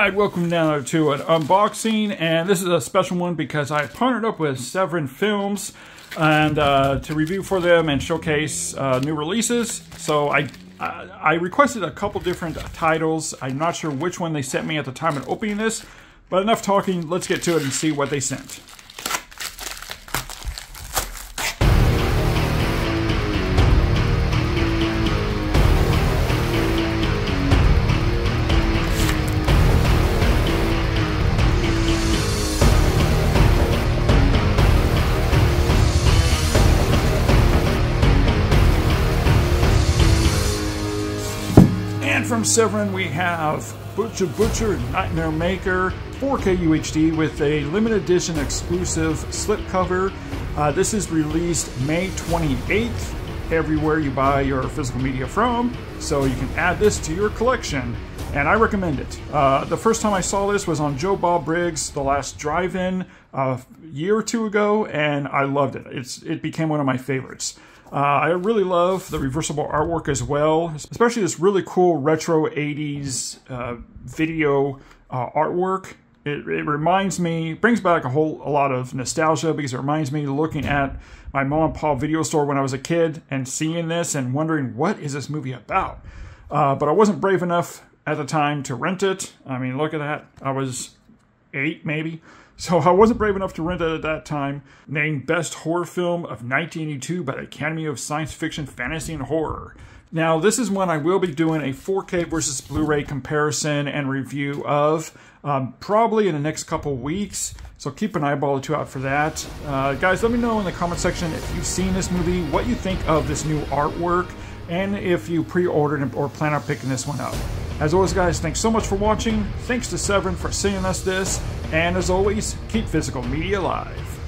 Alright, welcome now to an unboxing, and this is a special one because I partnered up with Severin Films and to review for them and showcase new releases. So I requested a couple different titles. I'm not sure which one they sent me at the time of opening this, but enough talking, let's get to it and see what they sent. From Severin, we have Butcher Nightmare Maker 4K UHD with a limited edition exclusive slipcover. This is released May 28th, everywhere you buy your physical media from, so you can add this to your collection, and I recommend it. The first time I saw this was on Joe Bob Briggs' The Last Drive-In a year or two ago, and I loved it. It became one of my favorites. I really love the reversible artwork as well, especially this really cool retro 80s video artwork. It reminds me, brings back a lot of nostalgia, because it reminds me looking at my mom and pop video store when I was a kid and seeing this and wondering, what is this movie about? But I wasn't brave enough at the time to rent it. I mean, look at that. I was 8 maybe. So I wasn't brave enough to rent it at that time. Named Best Horror Film of 1982 by the Academy of Science Fiction, Fantasy, and Horror. Now, this is when I will be doing a 4K versus Blu-ray comparison and review of, probably in the next couple weeks. So keep an eyeball or two out for that. Guys, let me know in the comment section if you've seen this movie, what you think of this new artwork, and if you pre-ordered or plan on picking this one up. As always, guys, thanks so much for watching. Thanks to Severin for sending us this. And as always, keep physical media alive.